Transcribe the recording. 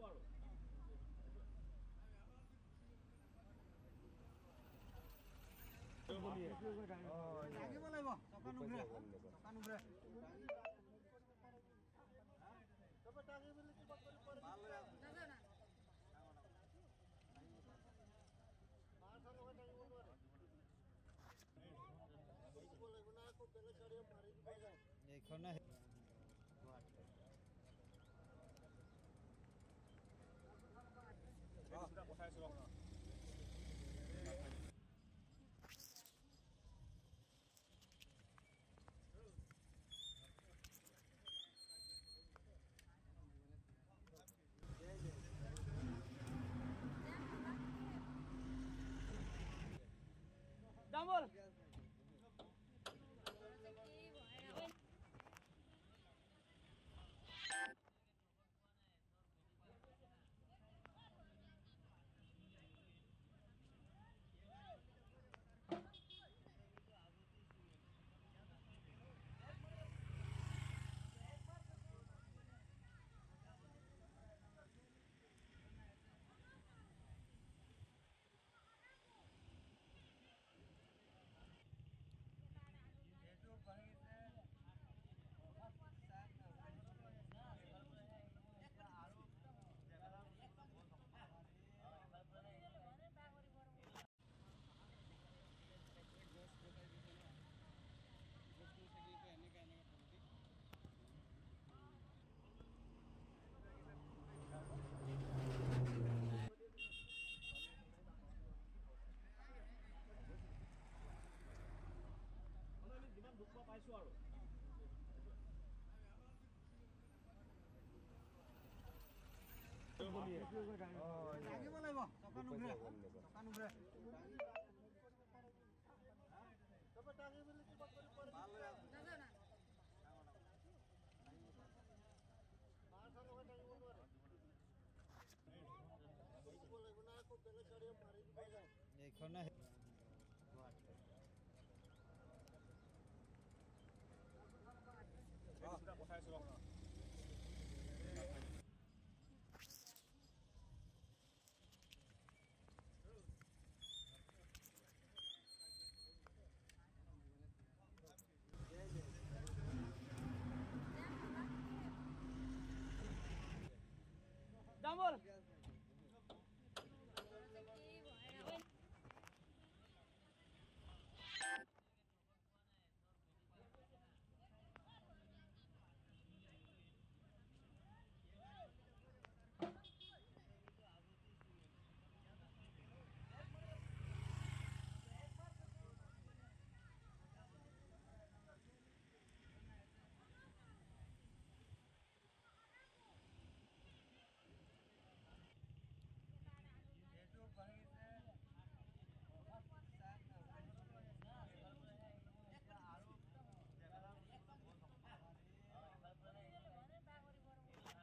swallow. Dumble. Swallow. Let's go.